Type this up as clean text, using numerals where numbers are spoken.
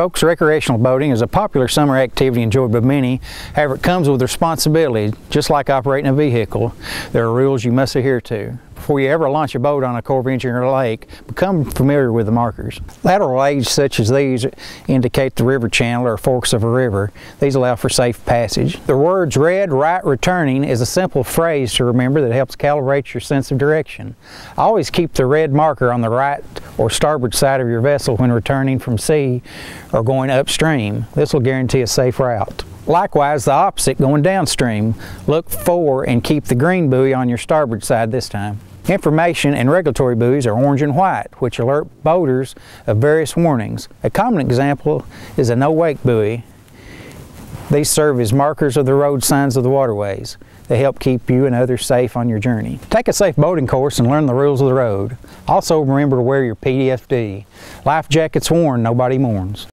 Folks, recreational boating is a popular summer activity enjoyed by many. However, it comes with responsibility, just like operating a vehicle. There are rules you must adhere to. Before you ever launch a boat on a Corps of Engineer lake, become familiar with the markers. Lateral edges such as these indicate the river channel or forks of a river. These allow for safe passage. The words red, right, returning is a simple phrase to remember that helps calibrate your sense of direction. Always keep the red marker on the right or starboard side of your vessel when returning from sea or going upstream. This will guarantee a safe route. Likewise, the opposite going downstream. Look for and keep the green buoy on your starboard side this time. Information and regulatory buoys are orange and white, which alert boaters of various warnings. A common example is a no-wake buoy. These serve as markers of the road signs of the waterways. They help keep you and others safe on your journey. Take a safe boating course and learn the rules of the road. Also remember to wear your PFD. Life jackets worn, nobody mourns.